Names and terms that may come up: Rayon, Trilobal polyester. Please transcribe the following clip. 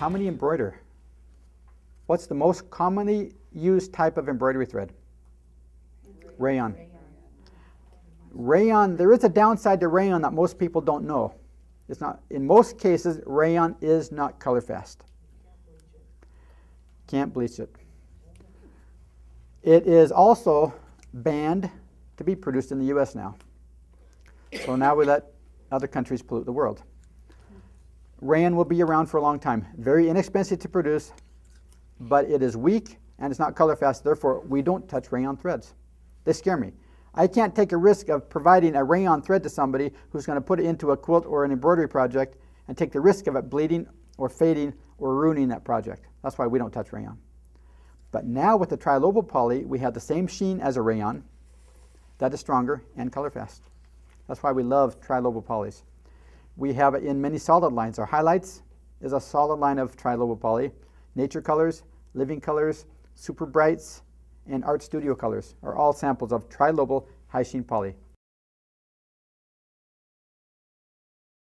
How many embroider? What's the most commonly used type of embroidery thread? Rayon. Rayon, there is a downside to rayon that most people don't know. It's not, in most cases, rayon is not color fast. Can't bleach it. It is also banned to be produced in the U.S. now. So now we let other countries pollute the world. Rayon will be around for a long time. Very inexpensive to produce, but it is weak and it's not color fast. Therefore, we don't touch rayon threads. They scare me. I can't take a risk of providing a rayon thread to somebody who's going to put it into a quilt or an embroidery project and take the risk of it bleeding or fading or ruining that project. That's why we don't touch rayon. But now with the trilobal poly, we have the same sheen as a rayon that is stronger and color fast. That's why we love trilobal polys. We have it in many solid lines. Our highlights is a solid line of trilobal poly. Nature colors, living colors, super brights, and art studio colors are all samples of trilobal high sheen poly.